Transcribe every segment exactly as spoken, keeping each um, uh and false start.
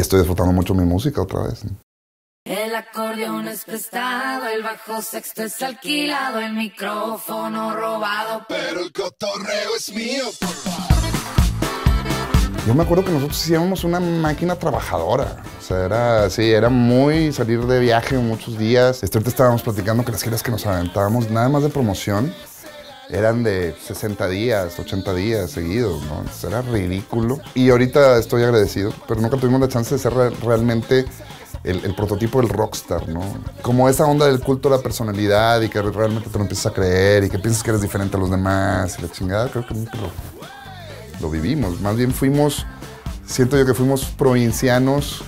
y estoy disfrutando mucho mi música otra vez, ¿no? El acordeón es prestado, el bajo sexto es alquilado, el micrófono robado, pero el cotorreo es mío, papá. Yo me acuerdo que nosotros hacíamos una máquina trabajadora. O sea, era, sí, era muy salir de viaje muchos días. Este, ahorita estábamos platicando que las giras que nos aventábamos, nada más de promoción, eran de sesenta días, ochenta días seguidos, ¿no? Entonces era ridículo. Y ahorita estoy agradecido, pero nunca tuvimos la chance de ser re realmente el, el prototipo del rockstar, ¿no? Como esa onda del culto a la personalidad y que realmente te lo empiezas a creer y que piensas que eres diferente a los demás y la chingada, creo que nunca lo... lo vivimos. Más bien fuimos, siento yo que fuimos provincianos,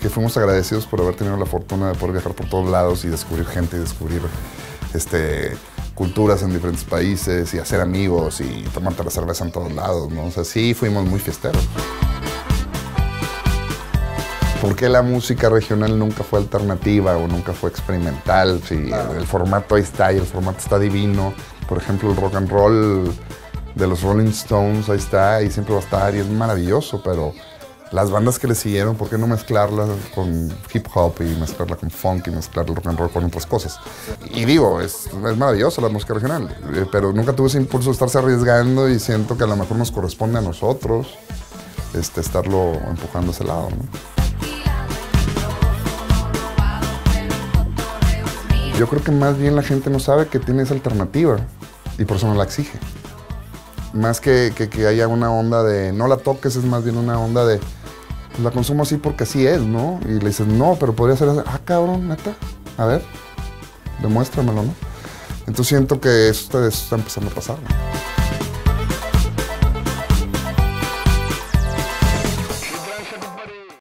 que fuimos agradecidos por haber tenido la fortuna de poder viajar por todos lados y descubrir gente y descubrir este, culturas en diferentes países y hacer amigos y tomarte la cerveza en todos lados, ¿no? O sea, sí fuimos muy fiesteros. ¿Por qué la música regional nunca fue alternativa o nunca fue experimental? Sí, el, el formato ahí está y el formato está divino. Por ejemplo, el rock and roll de los Rolling Stones, ahí está, y siempre va a estar, y es maravilloso, pero las bandas que le siguieron, ¿por qué no mezclarlas con hip hop y mezclarla con funk y mezclar el rock and roll con otras cosas? Y digo, es, es maravillosa la música regional, pero nunca tuve ese impulso de estarse arriesgando y siento que a lo mejor nos corresponde a nosotros este, estarlo empujando a ese lado, ¿no? Yo creo que más bien la gente no sabe que tiene esa alternativa y por eso no la exige. Más que, que, que haya una onda de no la toques, es más bien una onda de la consumo así porque así es, ¿no? Y le dices, no, pero podría ser así. Ah, cabrón, neta, a ver, demuéstramelo, ¿no? Entonces siento que eso está, eso está empezando a pasar, ¿no?